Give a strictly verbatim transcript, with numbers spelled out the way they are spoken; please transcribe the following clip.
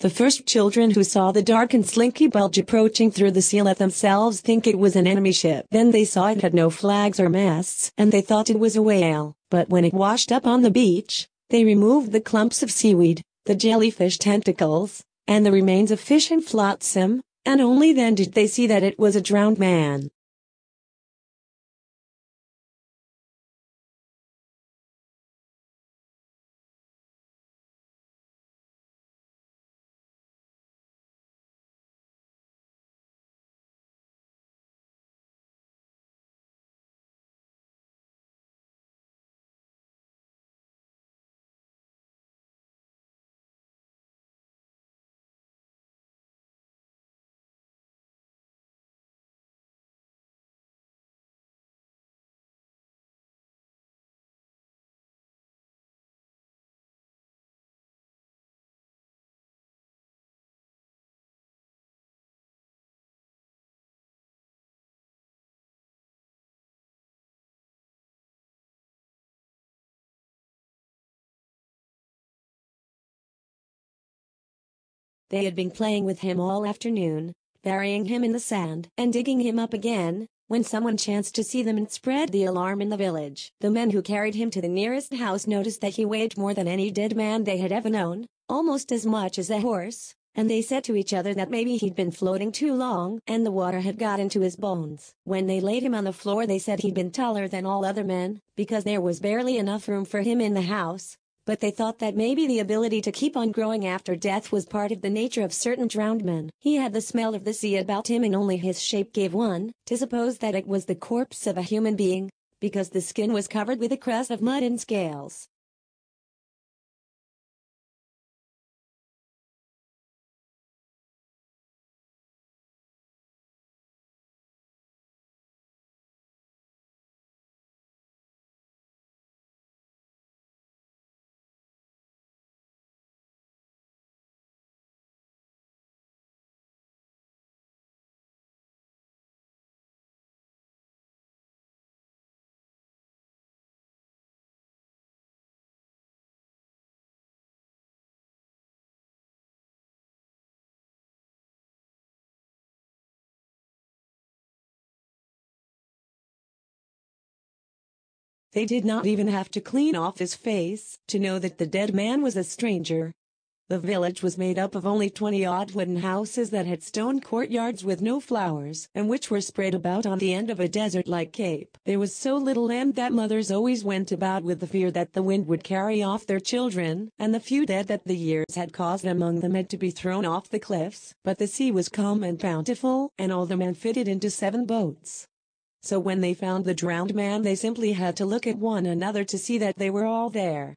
The first children who saw the dark and slinky bulge approaching through the sea let themselves think it was an enemy ship. Then they saw it had no flags or masts, and they thought it was a whale, but when it washed up on the beach, they removed the clumps of seaweed, the jellyfish tentacles, and the remains of fish and flotsam, and only then did they see that it was a drowned man. They had been playing with him all afternoon, burying him in the sand and digging him up again, when someone chanced to see them and spread the alarm in the village. The men who carried him to the nearest house noticed that he weighed more than any dead man they had ever known, almost as much as a horse, and they said to each other that maybe he'd been floating too long and the water had got into his bones. When they laid him on the floor, they said he'd been taller than all other men, because there was barely enough room for him in the house. But they thought that maybe the ability to keep on growing after death was part of the nature of certain drowned men. He had the smell of the sea about him, and only his shape gave one to suppose that it was the corpse of a human being, because the skin was covered with a crust of mud and scales. They did not even have to clean off his face to know that the dead man was a stranger. The village was made up of only twenty-odd wooden houses that had stone courtyards with no flowers, and which were spread about on the end of a desert-like cape. There was so little land that mothers always went about with the fear that the wind would carry off their children, and the few dead that the years had caused among them had to be thrown off the cliffs. But the sea was calm and bountiful, and all the men fitted into seven boats. So when they found the drowned man, they simply had to look at one another to see that they were all there.